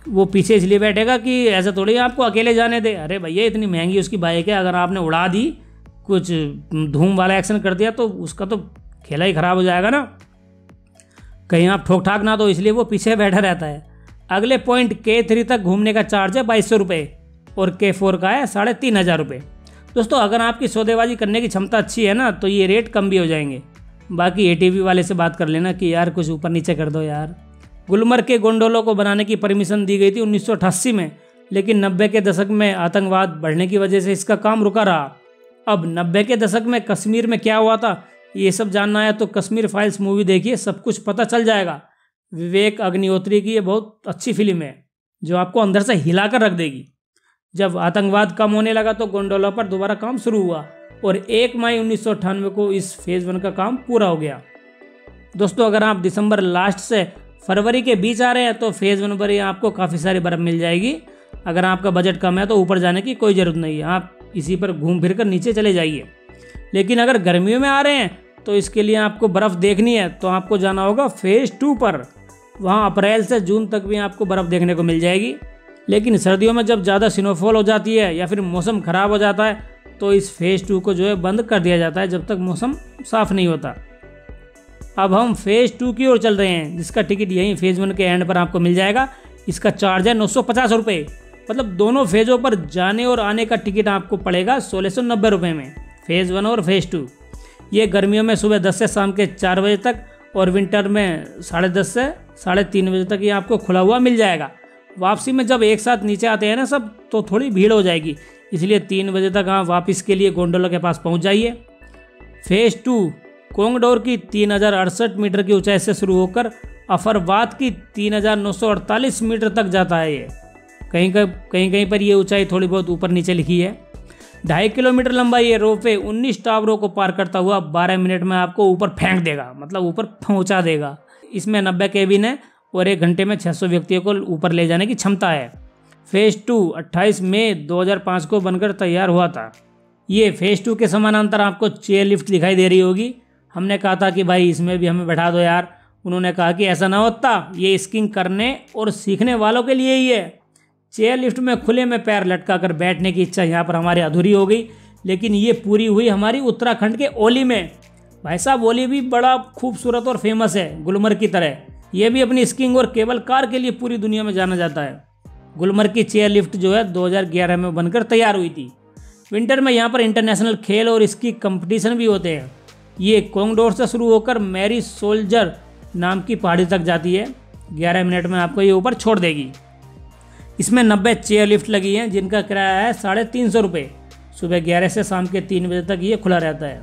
वो पीछे इसलिए बैठेगा कि ऐसा थोड़ी आपको अकेले जाने दे। अरे भैया इतनी महंगी उसकी बाइक है, अगर आपने उड़ा दी, कुछ धूम वाला एक्शन कर दिया तो उसका तो खेला ही ख़राब हो जाएगा ना, कहीं आप ठोक ठाक ना, तो इसलिए वो पीछे बैठा रहता है। अगले पॉइंट के थ्री तक घूमने का चार्ज है बाईस सौ रुपये और के फोर का है साढ़े तीन हज़ार रुपये। दोस्तों अगर आपकी सौदेबाजी करने की क्षमता अच्छी है ना तो ये रेट कम भी हो जाएंगे। बाकी एटीवी वाले से बात कर लेना कि यार कुछ ऊपर नीचे कर दो यार। गुलमर्ग के गोंडोला को बनाने की परमिशन दी गई थी उन्नीस सौ अट्ठासी में, लेकिन नब्बे के दशक में आतंकवाद बढ़ने की वजह से इसका काम रुका रहा। अब नब्बे के दशक में कश्मीर में क्या हुआ था ये सब जानना है तो कश्मीर फाइल्स मूवी देखिए, सब कुछ पता चल जाएगा। विवेक अग्निहोत्री की ये बहुत अच्छी फिल्म है जो आपको अंदर से हिला कर रख देगी। जब आतंकवाद कम होने लगा तो गोंडोला पर दोबारा काम शुरू हुआ और एक मई उन्नीस सौ अट्ठानवे को इस फेज़ वन का काम पूरा हो गया। दोस्तों अगर आप दिसंबर लास्ट से फरवरी के बीच आ रहे हैं तो फेज़ वन पर ही आपको काफ़ी सारी बर्फ़ मिल जाएगी। अगर आपका बजट कम है तो ऊपर जाने की कोई ज़रूरत नहीं है, आप इसी पर घूम फिर कर नीचे चले जाइए। लेकिन अगर गर्मियों में आ रहे हैं तो इसके लिए आपको बर्फ़ देखनी है तो आपको जाना होगा फेज़ टू पर। वहाँ अप्रैल से जून तक भी आपको बर्फ़ देखने को मिल जाएगी। लेकिन सर्दियों में जब ज़्यादा स्नोफॉल हो जाती है या फिर मौसम ख़राब हो जाता है तो इस फेज़ टू को जो है बंद कर दिया जाता है जब तक मौसम साफ़ नहीं होता। अब हम फेज़ टू की ओर चल रहे हैं, जिसका टिकट यहीं फेज़ वन के एंड पर आपको मिल जाएगा। इसका चार्ज है नौ सौ पचास रुपये, मतलब दोनों फेज़ों पर जाने और आने का टिकट आपको पड़ेगा सोलह सौ नब्बे रुपये में, फेज़ वन और फेज़ टू। ये गर्मियों में सुबह दस से शाम के चार बजे तक और विंटर में साढ़े दस से साढ़े तीन बजे तक ये आपको खुला हुआ मिल जाएगा। वापसी में जब एक साथ नीचे आते हैं ना सब, तो थोड़ी भीड़ हो जाएगी, इसलिए तीन बजे तक आप वापस के लिए गोंडोला के पास पहुंच जाइए। फेज़ टू कोंगडोर की तीन हज़ार अड़सठ मीटर की ऊंचाई से शुरू होकर अफरवाद की तीन हज़ार नौ सौ अड़तालीस मीटर तक जाता है। ये कहीं कहीं कहीं पर यह ऊंचाई थोड़ी बहुत ऊपर नीचे लिखी है। ढाई किलोमीटर लंबा ये रोपवे उन्नीस टावरों को पार करता हुआ बारह मिनट में आपको ऊपर फेंक देगा, मतलब ऊपर पहुंचा देगा। इसमें नब्बे केबिन है और एक घंटे में छह सौ व्यक्तियों को ऊपर ले जाने की क्षमता है। फेज़ टू अट्ठाईस मई दो हज़ार पाँच को बनकर तैयार हुआ था। ये फेज़ टू के समानांतर आपको चेयर लिफ्ट दिखाई दे रही होगी। हमने कहा था कि भाई इसमें भी हमें बैठा दो यार, उन्होंने कहा कि ऐसा ना होता, ये स्कीइंग करने और सीखने वालों के लिए ही है। चेयर लिफ्ट में खुले में पैर लटका कर बैठने की इच्छा यहाँ पर हमारी अधूरी हो गई, लेकिन ये पूरी हुई हमारी उत्तराखंड के ओली में। भाई साहब ओली भी बड़ा खूबसूरत और फेमस है, गुलमर्ग की तरह। ये भी अपनी स्कीइंग और केबल कार के लिए पूरी दुनिया में जाना जाता है। गुलमर्ग की चेयर लिफ्ट जो है दो हज़ार ग्यारह में बनकर तैयार हुई थी। विंटर में यहाँ पर इंटरनेशनल खेल और इसकी कंपटीशन भी होते हैं। ये कोंगडोर से शुरू होकर मैरी सोल्जर नाम की पहाड़ी तक जाती है। ग्यारह मिनट में आपको ये ऊपर छोड़ देगी। इसमें नब्बे चेयर लिफ्ट लगी हैं, जिनका किराया है साढ़े तीन सौ रुपये। सुबह ग्यारह से शाम के तीन बजे तक ये खुला रहता है।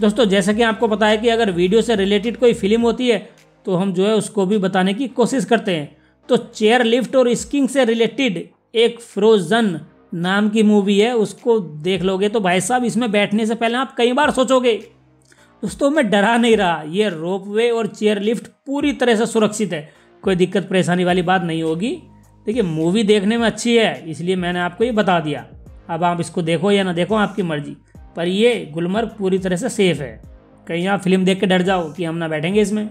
दोस्तों जैसा कि आपको पता है कि अगर वीडियो से रिलेटेड कोई फिल्म होती है तो हम जो है उसको भी बताने की कोशिश करते हैं। तो चेयर लिफ्ट और स्कीइंग से रिलेटेड एक फ्रोजन नाम की मूवी है, उसको देख लोगे तो भाई साहब इसमें बैठने से पहले आप कई बार सोचोगे। दोस्तों मैं डरा नहीं रहा, ये रोपवे और चेयर लिफ्ट पूरी तरह से सुरक्षित है, कोई दिक्कत परेशानी वाली बात नहीं होगी। देखिए मूवी देखने में अच्छी है, इसलिए मैंने आपको ये बता दिया। अब आप इसको देखो या ना देखो आपकी मर्जी, पर ये गुलमर्ग पूरी तरह से सेफ़ है। कहीं आप फिल्म देख के डर जाओ कि हम ना बैठेंगे इसमें।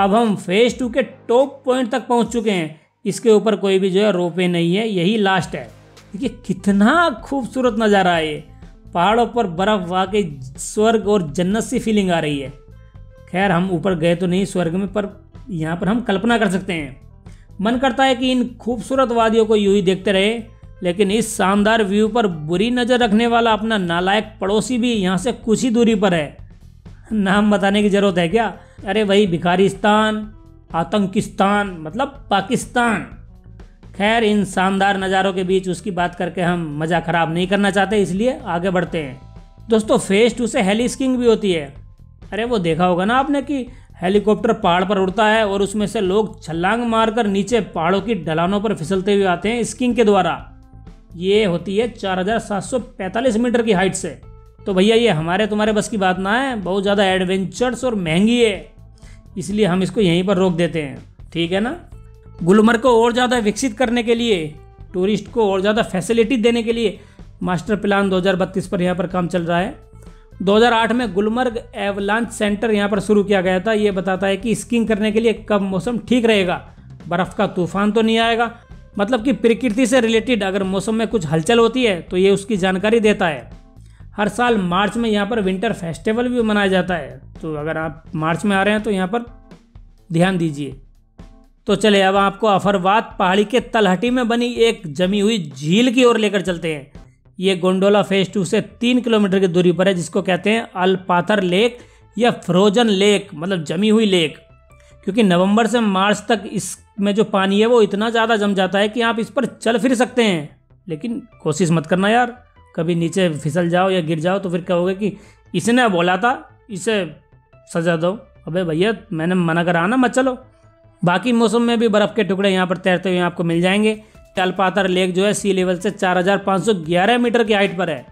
अब हम फेज़ टू के टॉप पॉइंट तक पहुंच चुके हैं। इसके ऊपर कोई भी जो है रोपवे नहीं है, यही लास्ट है। देखिए कितना खूबसूरत नज़ारा है, ये पहाड़ों पर बर्फ़, वाकई स्वर्ग और जन्नत सी फीलिंग आ रही है। खैर हम ऊपर गए तो नहीं स्वर्ग में, पर यहाँ पर हम कल्पना कर सकते हैं। मन करता है कि इन खूबसूरत वादियों को यूं ही देखते रहे, लेकिन इस शानदार व्यू पर बुरी नज़र रखने वाला अपना नालायक पड़ोसी भी यहाँ से कुछ ही दूरी पर है। नाम बताने की ज़रूरत है क्या? अरे वही भिखारिस्तान, आतंकिस्तान, मतलब पाकिस्तान। खैर इन शानदार नज़ारों के बीच उसकी बात करके हम मज़ा ख़राब नहीं करना चाहते, इसलिए आगे बढ़ते हैं। दोस्तों फेज़ टू से हेली स्कीइंग भी होती है। अरे वो देखा होगा ना आपने कि हेलीकॉप्टर पहाड़ पर उड़ता है और उसमें से लोग छलांग मारकर नीचे पहाड़ों की ढलानों पर फिसलते हुए आते हैं स्कीइंग के द्वारा। ये होती है चार हज़ार सात सौ पैंतालीस मीटर की हाइट से। तो भैया ये हमारे तुम्हारे बस की बात ना है, बहुत ज़्यादा एडवेंचर्स और महंगी है, इसलिए हम इसको यहीं पर रोक देते हैं, ठीक है ना। गुलमर्ग को और ज़्यादा विकसित करने के लिए, टूरिस्ट को और ज़्यादा फैसिलिटी देने के लिए मास्टर प्लान दो हज़ार बत्तीस पर यहाँ पर काम चल रहा है। दो हज़ार आठ में गुलमर्ग एवलांच सेंटर यहां पर शुरू किया गया था। ये बताता है कि स्कीइंग करने के लिए कब मौसम ठीक रहेगा, बर्फ़ का तूफान तो नहीं आएगा, मतलब कि प्रकृति से रिलेटेड अगर मौसम में कुछ हलचल होती है तो ये उसकी जानकारी देता है। हर साल मार्च में यहां पर विंटर फेस्टिवल भी मनाया जाता है, तो अगर आप मार्च में आ रहे हैं तो यहाँ पर ध्यान दीजिए। तो चले अब आपको अफरवाद पहाड़ी के तलहटी में बनी एक जमी हुई झील की ओर लेकर चलते हैं। ये गोंडोला फेज़ टू से तीन किलोमीटर की दूरी पर है, जिसको कहते हैं अलपाथर लेक या फ्रोजन लेक, मतलब जमी हुई लेक। क्योंकि नवंबर से मार्च तक इसमें जो पानी है वो इतना ज़्यादा जम जाता है कि आप इस पर चल फिर सकते हैं, लेकिन कोशिश मत करना यार, कभी नीचे फिसल जाओ या गिर जाओ तो फिर कहोगे कि इसने बोला था, इसे सजा दो। अबे भैया मैंने मना करा ना, मत चलो। बाकी मौसम में भी बर्फ़ के टुकड़े यहाँ पर तैरते हुए आपको मिल जाएंगे। अलपाथर लेक जो है सी लेवल से चार हज़ार पाँच सौ ग्यारह मीटर की हाइट पर है।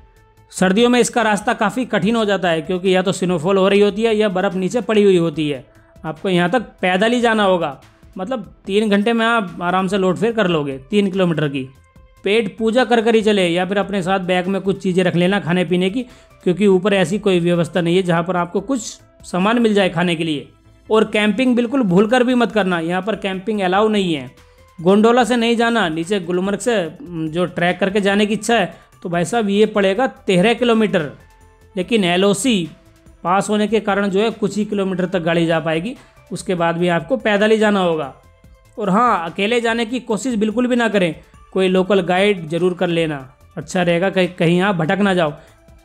सर्दियों में इसका रास्ता काफ़ी कठिन हो जाता है, क्योंकि या तो स्नोफॉल हो रही होती है या बर्फ़ नीचे पड़ी हुई होती है। आपको यहाँ तक पैदल ही जाना होगा, मतलब तीन घंटे में आप आराम से लौट फेर कर लोगे तीन किलोमीटर की। पेट पूजा कर कर ही चले, या फिर अपने साथ बैग में कुछ चीज़ें रख लेना खाने पीने की, क्योंकि ऊपर ऐसी कोई व्यवस्था नहीं है जहाँ पर आपको कुछ सामान मिल जाए खाने के लिए। और कैंपिंग बिल्कुल भूल कर भी मत करना, यहाँ पर कैंपिंग अलाउ नहीं है। गोंडोला से नहीं जाना, नीचे गुलमर्ग से जो ट्रैक करके जाने की इच्छा है तो भाई साहब ये पड़ेगा तेरह किलोमीटर, लेकिन एल ओ सी पास होने के कारण जो है कुछ ही किलोमीटर तक गाड़ी जा पाएगी, उसके बाद भी आपको पैदल ही जाना होगा। और हाँ, अकेले जाने की कोशिश बिल्कुल भी ना करें, कोई लोकल गाइड जरूर कर लेना, अच्छा रहेगा, कहीं कहीं आप भटक ना जाओ,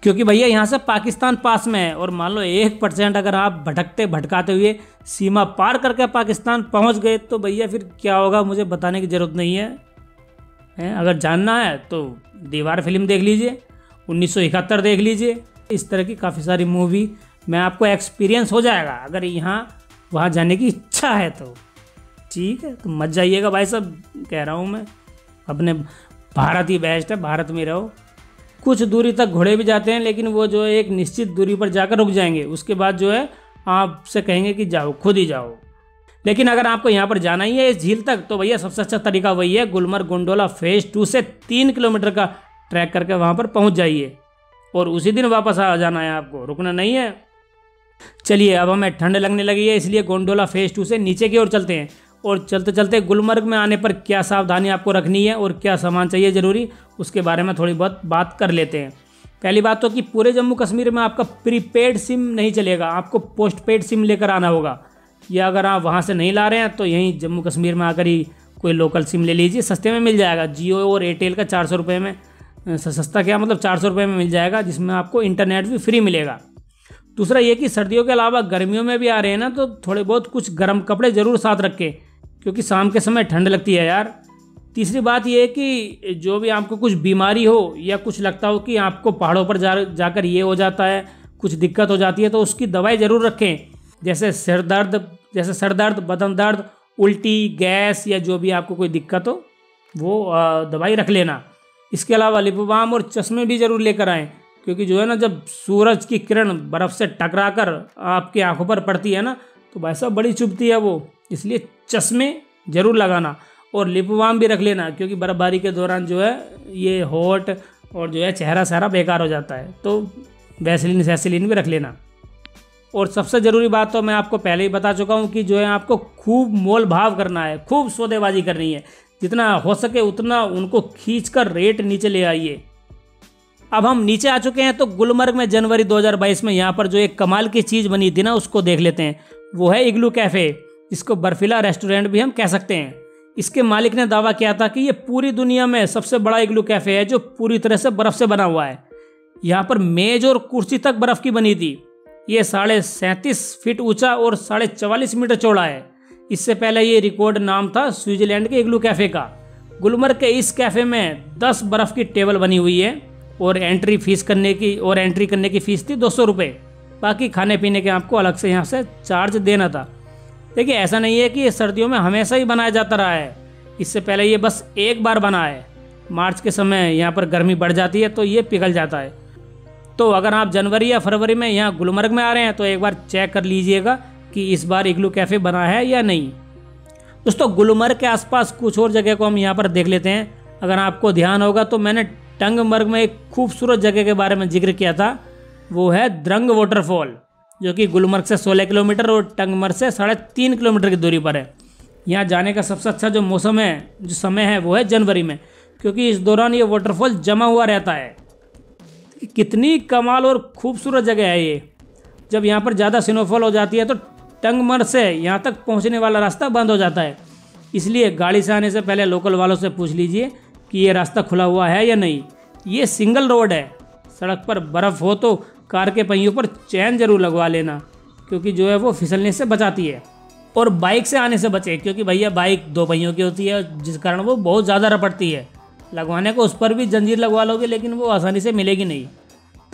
क्योंकि भैया यहाँ से पाकिस्तान पास में है और मान लो एक परसेंट अगर आप भटकते भटकाते हुए सीमा पार करके पाकिस्तान पहुँच गए तो भैया फिर क्या होगा मुझे बताने की ज़रूरत नहीं है। हैं? अगर जानना है तो दीवार फिल्म देख लीजिए, उन्नीस सौ इकहत्तर देख लीजिए, इस तरह की काफ़ी सारी मूवी में आपको एक्सपीरियंस हो जाएगा अगर यहाँ वहाँ जाने की इच्छा है तो। ठीक है, तो मत जाइएगा भाई साहब, कह रहा हूँ मैं, अपने भारत ही बेस्ट है, भारत में रहो। कुछ दूरी तक घोड़े भी जाते हैं, लेकिन वो जो है एक निश्चित दूरी पर जाकर रुक जाएंगे, उसके बाद जो है आपसे कहेंगे कि जाओ, खुद ही जाओ। लेकिन अगर आपको यहाँ पर जाना ही है इस झील तक तो भैया सबसे अच्छा तरीका वही है, गुलमर्ग गोंडोला फेज टू से तीन किलोमीटर का ट्रैक करके वहाँ पर पहुँच जाइए और उसी दिन वापस आ जाना है, आपको रुकना नहीं है। चलिए, अब हमें ठंड लगने लगी है, इसलिए गोंडोला फेज टू से नीचे की ओर चलते हैं और चलते चलते गुलमर्ग में आने पर क्या सावधानी आपको रखनी है और क्या सामान चाहिए ज़रूरी, उसके बारे में थोड़ी बहुत बात कर लेते हैं। पहली बात तो कि पूरे जम्मू कश्मीर में आपका प्रीपेड सिम नहीं चलेगा, आपको पोस्टपेड सिम लेकर आना होगा, या अगर आप वहाँ से नहीं ला रहे हैं तो यहीं जम्मू कश्मीर में आकर ही कोई लोकल सिम ले लीजिए, सस्ते में मिल जाएगा। जियो और एयरटेल का चार सौ रुपये में, सस्ता क्या मतलब चार सौ रुपये में मिल जाएगा, जिसमें आपको इंटरनेट भी फ्री मिलेगा। दूसरा ये कि सर्दियों के अलावा गर्मियों में भी आ रहे हैं ना, तो थोड़े बहुत कुछ गर्म कपड़े ज़रूर साथ रखें, क्योंकि शाम के समय ठंड लगती है यार। तीसरी बात यह है कि जो भी आपको कुछ बीमारी हो या कुछ लगता हो कि आपको पहाड़ों पर जा जाकर ये हो जाता है, कुछ दिक्कत हो जाती है, तो उसकी दवाई ज़रूर रखें, जैसे सिर दर्द जैसे सर दर्द, बदन दर्द, उल्टी, गैस या जो भी आपको कोई दिक्कत हो वो दवाई रख लेना। इसके अलावा लिपबाम और चश्मे भी ज़रूर लेकर आएँ, क्योंकि जो है ना जब सूरज की किरण बर्फ़ से टकराकर आपकी आंखों पर पड़ती है ना तो भाई साहब बड़ी चुभती है वो, इसलिए चश्मे ज़रूर लगाना और लिप बाम भी रख लेना, क्योंकि बर्फबारी के दौरान जो है ये होठ और जो है चेहरा सारा बेकार हो जाता है, तो वैसलीन वैसलीन भी रख लेना। और सबसे ज़रूरी बात तो मैं आपको पहले ही बता चुका हूँ कि जो है आपको खूब मोल भाव करना है, खूब सौदेबाजी करनी है, जितना हो सके उतना उनको खींच कर रेट नीचे ले आइए। अब हम नीचे आ चुके हैं तो गुलमर्ग में जनवरी दो हज़ार बाईस में यहाँ पर जो एक कमाल की चीज़ बनी थी ना, उसको देख लेते हैं। वो है इग्लू कैफ़े, इसको बर्फीला रेस्टोरेंट भी हम कह सकते हैं। इसके मालिक ने दावा किया था कि ये पूरी दुनिया में सबसे बड़ा इग्लू कैफ़े है जो पूरी तरह से बर्फ़ से बना हुआ है। यहाँ पर मेज़ और कुर्सी तक बर्फ़ की बनी थी। ये साढ़े सैंतीस फीट ऊँचा और साढ़े चवालीस मीटर चौड़ा है। इससे पहले ये रिकॉर्ड नाम था स्विट्ज़रलैंड के इग्लू कैफ़े का। गुलमर्ग के इस कैफ़े में दस बर्फ़ की टेबल बनी हुई है और एंट्री फीस करने की और एंट्री करने की फ़ीस थी दो सौ रुपये, बाकी खाने पीने के आपको अलग से यहाँ से चार्ज देना था। देखिए, ऐसा नहीं है कि ये सर्दियों में हमेशा ही बनाया जाता रहा है, इससे पहले ये बस एक बार बना है। मार्च के समय यहाँ पर गर्मी बढ़ जाती है तो ये पिघल जाता है। तो अगर आप जनवरी या फरवरी में यहाँ गुलमर्ग में आ रहे हैं तो एक बार चेक कर लीजिएगा कि इस बार इग्लू कैफ़े बना है या नहीं। दोस्तों, गुलमर्ग के आसपास कुछ और जगह को हम यहाँ पर देख लेते हैं। अगर आपको ध्यान होगा तो मैंने टंगमर्ग में एक खूबसूरत जगह के बारे में जिक्र किया था, वो है द्रंग वाटरफॉल, जो कि गुलमर्ग से सोलह किलोमीटर और टंगमर्ग से साढ़े तीन किलोमीटर की दूरी पर है। यहाँ जाने का सबसे अच्छा जो मौसम है, जो समय है, वो है जनवरी में, क्योंकि इस दौरान ये वाटरफॉल जमा हुआ रहता है। कितनी कमाल और खूबसूरत जगह है ये। जब यहाँ पर ज़्यादा स्नोफॉल हो जाती है तो टंगमर्ग से यहाँ तक पहुँचने वाला रास्ता बंद हो जाता है, इसलिए गाड़ी से आने से पहले लोकल वालों से पूछ लीजिए कि ये रास्ता खुला हुआ है या नहीं। ये सिंगल रोड है, सड़क पर बर्फ़ हो तो कार के पहियों पर चैन ज़रूर लगवा लेना, क्योंकि जो है वो फिसलने से बचाती है। और बाइक से आने से बचे, क्योंकि भैया बाइक दो पहियों की होती है जिस कारण वो बहुत ज़्यादा रपटती है। लगवाने को उस पर भी जंजीर लगवा लोगे लेकिन वो आसानी से मिलेगी नहीं।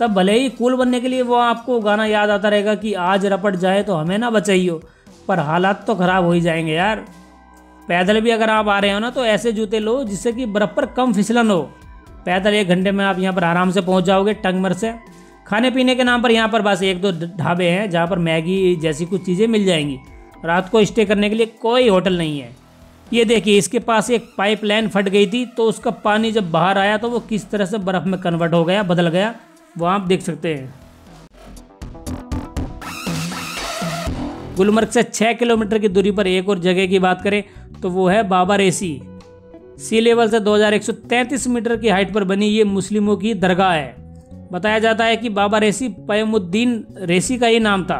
तब भले ही कूल बनने के लिए वो आपको गाना याद आता रहेगा कि आज रपट जाए तो हमें ना बचाइयो, पर हालात तो ख़राब हो ही जाएंगे यार। पैदल भी अगर आप आ रहे हो ना तो ऐसे जूते लो जिससे कि बर्फ़ पर कम फिसलन हो। पैदल एक घंटे में आप यहाँ पर आराम से पहुँच जाओगे टंगमर्ग से। खाने पीने के नाम पर यहाँ पर बस एक दो ढाबे हैं जहाँ पर मैगी जैसी कुछ चीज़ें मिल जाएंगी। रात को स्टे करने के लिए कोई होटल नहीं है। ये देखिए, इसके पास एक पाइपलाइन फट गई थी तो उसका पानी जब बाहर आया तो वो किस तरह से बर्फ़ में कन्वर्ट हो गया, बदल गया, वो आप देख सकते हैं। गुलमर्ग से छः किलोमीटर की दूरी पर एक और जगह की बात करें तो वो है बाबा रेशी। सी लेवल से दो हज़ार एक सौ तैंतीस मीटर की हाइट पर बनी ये मुस्लिमों की दरगाह है। बताया जाता है कि बाबा रेशी पयमुद्दीन रेशी का ही नाम था।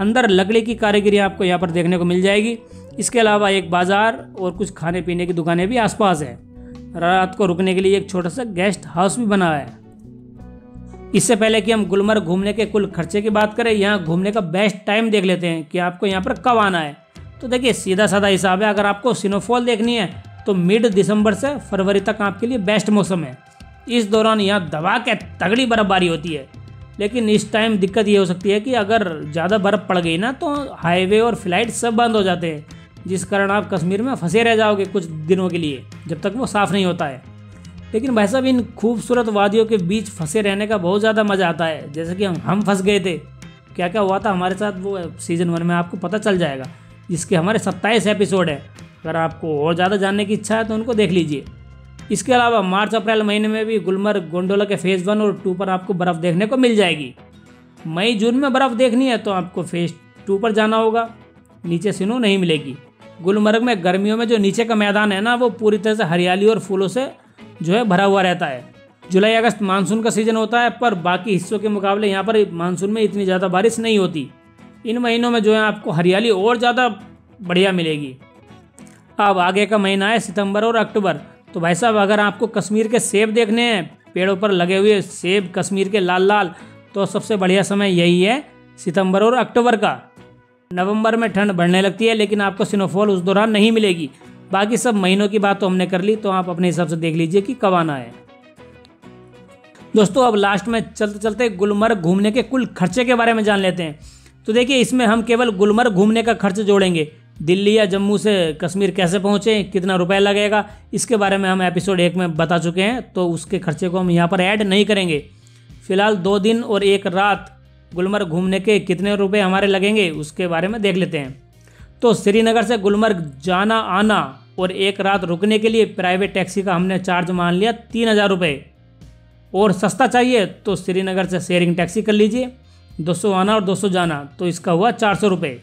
अंदर लकड़ी की कारीगरी आपको यहाँ पर देखने को मिल जाएगी। इसके अलावा एक बाज़ार और कुछ खाने पीने की दुकानें भी आसपास है। रात को रुकने के लिए एक छोटा सा गेस्ट हाउस भी बना है। इससे पहले कि हम गुलमर्ग घूमने के कुल खर्चे की बात करें, यहाँ घूमने का बेस्ट टाइम देख लेते हैं कि आपको यहाँ पर कब आना है। तो देखिए सीधा साधा हिसाब है, अगर आपको स्नोफॉल देखनी है तो मिड दिसंबर से फरवरी तक आपके लिए बेस्ट मौसम है। इस दौरान यहाँ दबा के तगड़ी बर्फबारी होती है, लेकिन इस टाइम दिक्कत ये हो सकती है कि अगर ज़्यादा बर्फ़ पड़ गई ना तो हाईवे और फ्लाइट सब बंद हो जाते हैं, जिस कारण आप कश्मीर में फंसे रह जाओगे कुछ दिनों के लिए जब तक वो साफ़ नहीं होता है। लेकिन भाई साहब इन खूबसूरत वादियों के बीच फंसे रहने का बहुत ज़्यादा मज़ा आता है, जैसे कि हम हम फंस गए थे। क्या क्या हुआ था हमारे साथ वो सीज़न वन में आपको पता चल जाएगा, जिसके हमारे सत्ताईस एपिसोड हैं। अगर आपको और ज़्यादा जानने की इच्छा है तो उनको देख लीजिए। इसके अलावा मार्च अप्रैल महीने में भी गुलमर्ग गोंडोला के फेज़ वन और टू पर आपको बर्फ़ देखने को मिल जाएगी। मई जून में बर्फ़ देखनी है तो आपको फेज़ टू पर जाना होगा, नीचे स्नो नहीं मिलेगी। गुलमर्ग में गर्मियों में जो नीचे का मैदान है ना वो पूरी तरह से हरियाली और फूलों से जो है भरा हुआ रहता है। जुलाई अगस्त मानसून का सीज़न होता है, पर बाकी हिस्सों के मुकाबले यहाँ पर मानसून में इतनी ज़्यादा बारिश नहीं होती। इन महीनों में जो है आपको हरियाली और ज़्यादा बढ़िया मिलेगी। अब आगे का महीना है सितंबर और अक्टूबर। तो भाई साहब अगर आपको कश्मीर के सेब देखने हैं, पेड़ों पर लगे हुए सेब कश्मीर के लाल लाल, तो सबसे बढ़िया समय यही है सितंबर और अक्टूबर का। नवंबर में ठंड बढ़ने लगती है, लेकिन आपको स्नोफॉल उस दौरान नहीं मिलेगी। बाकी सब महीनों की बात तो हमने कर ली, तो आप अपने हिसाब से देख लीजिए कि कब आना है। दोस्तों अब लास्ट में चलते चलते गुलमर्ग घूमने के कुल खर्चे के बारे में जान लेते हैं। तो देखिए इसमें हम केवल गुलमर्ग घूमने का खर्च जोड़ेंगे। दिल्ली या जम्मू से कश्मीर कैसे पहुँचें, कितना रुपया लगेगा, इसके बारे में हम एपिसोड एक में बता चुके हैं, तो उसके खर्चे को हम यहाँ पर ऐड नहीं करेंगे। फिलहाल दो दिन और एक रात गुलमर्ग घूमने के कितने रुपए हमारे लगेंगे उसके बारे में देख लेते हैं। तो श्रीनगर से गुलमर्ग जाना आना और एक रात रुकने के लिए प्राइवेट टैक्सी का हमने चार्ज मान लिया तीन हज़ार रुपये। और सस्ता चाहिए तो श्रीनगर से शेयरिंग टैक्सी कर लीजिए, दो सौ आना और दो सौ जाना, तो इसका हुआ चार सौ रुपये।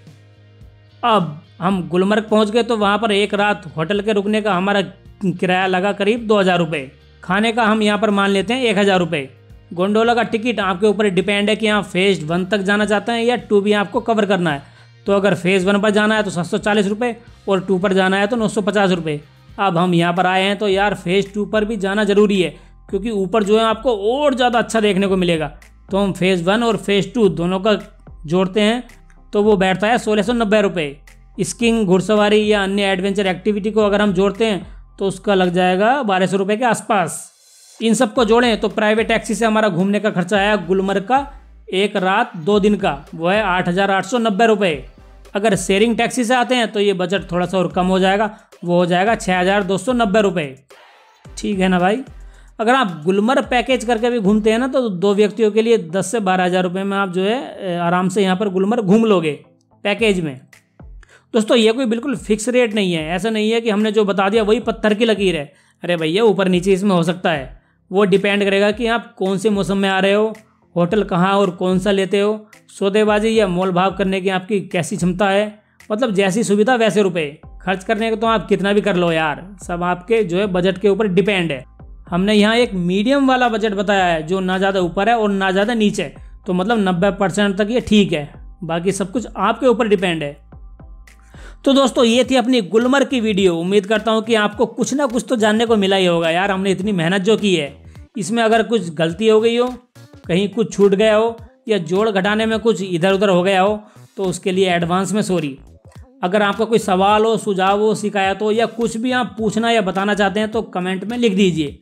अब हम गुलमर्ग पहुंच गए तो वहाँ पर एक रात होटल के रुकने का हमारा किराया लगा करीब दो हज़ार रुपये। खाने का हम यहाँ पर मान लेते हैं एक हज़ार रुपये। गोंडोला का टिकट आपके ऊपर डिपेंड है कि आप फेज़ वन तक जाना चाहते हैं या टू भी आपको कवर करना है। तो अगर फेज़ वन पर जाना है तो सात सौ चालीस रुपये और टू पर जाना है तो नौ सौ पचास रुपये। अब हम यहाँ पर आए हैं तो यार फेज़ टू पर भी जाना ज़रूरी है, क्योंकि ऊपर जो है आपको और ज़्यादा अच्छा देखने को मिलेगा। तो हम फेज़ वन और फेज़ टू दोनों का जोड़ते हैं तो वो बैठता है सोलह सौ नब्बे रुपये। स्कीइंग, घुड़सवारी या अन्य एडवेंचर एक्टिविटी को अगर हम जोड़ते हैं तो उसका लग जाएगा बारह सौ रुपये के आसपास। इन सब को जोड़ें तो प्राइवेट टैक्सी से हमारा घूमने का खर्चा आया गुलमर्ग का एक रात दो दिन का, वो है आठ हज़ार आठ सौ नब्बे रुपये। अगर शेयरिंग टैक्सी से आते हैं तो ये बजट थोड़ा सा और कम हो जाएगा, वो हो जाएगा छः हज़ार दो सौ नब्बे रुपये। ठीक है ना भाई। अगर आप गुलमर्ग पैकेज करके भी घूमते हैं ना तो दो व्यक्तियों के लिए दस से बारह हज़ार रुपये में आप जो है आराम से यहाँ पर गुलमर्ग घूम लोगे पैकेज में। दोस्तों ये कोई बिल्कुल फिक्स रेट नहीं है, ऐसा नहीं है कि हमने जो बता दिया वही पत्थर की लकीर है। अरे भैया ऊपर नीचे इसमें हो सकता है, वो डिपेंड करेगा कि आप कौन से मौसम में आ रहे हो, होटल कहाँ और कौन सा लेते हो, सौदेबाजी या मोल भाव करने की आपकी कैसी क्षमता है, मतलब जैसी सुविधा वैसे रुपए। खर्च करने का तो आप कितना भी कर लो यार, सब आपके जो है बजट के ऊपर डिपेंड है। हमने यहाँ एक मीडियम वाला बजट बताया है जो ना ज़्यादा ऊपर है और ना ज़्यादा नीचे, तो मतलब नब्बे परसेंट तक ये ठीक है, बाकी सब कुछ आपके ऊपर डिपेंड है। तो दोस्तों ये थी अपनी गुलमर्ग की वीडियो। उम्मीद करता हूँ कि आपको कुछ ना कुछ तो जानने को मिला ही होगा। यार हमने इतनी मेहनत जो की है, इसमें अगर कुछ गलती हो गई हो, कहीं कुछ छूट गया हो या जोड़ घटाने में कुछ इधर उधर हो गया हो तो उसके लिए एडवांस में सॉरी। अगर आपका कोई सवाल हो, सुझाव हो, शिकायत हो या कुछ भी आप पूछना या बताना चाहते हैं तो कमेंट में लिख दीजिए।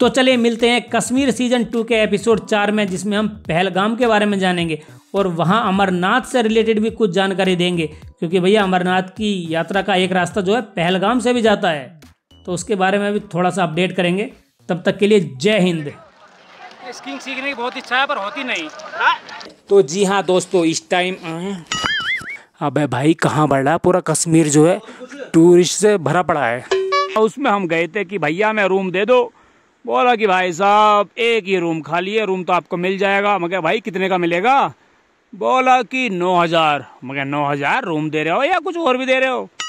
तो चलिए मिलते हैं कश्मीर सीजन टू के एपिसोड चार में, जिसमें हम पहलगाम के बारे में जानेंगे और वहाँ अमरनाथ से रिलेटेड भी कुछ जानकारी देंगे, क्योंकि भैया अमरनाथ की यात्रा का एक रास्ता जो है पहलगाम से भी जाता है, तो उसके बारे में भी थोड़ा सा अपडेट करेंगे। तब तक के लिए जय हिंद। स्कीइंग सीखने की बहुत इच्छा है पर होती नहीं। आ? तो जी हाँ दोस्तों इस टाइम अबे भाई कहाँ बढ़ा, पूरा कश्मीर जो है टूरिस्ट से भरा पड़ा है। उसमें हम गए थे कि भैया मैं रूम दे दो, बोला कि भाई साहब एक ही रूम खाली है, रूम तो आपको मिल जाएगा। मगर भाई कितने का मिलेगा, बोला कि नौ हज़ार। मगर नौ हज़ार रूम दे रहे हो या कुछ और भी दे रहे हो?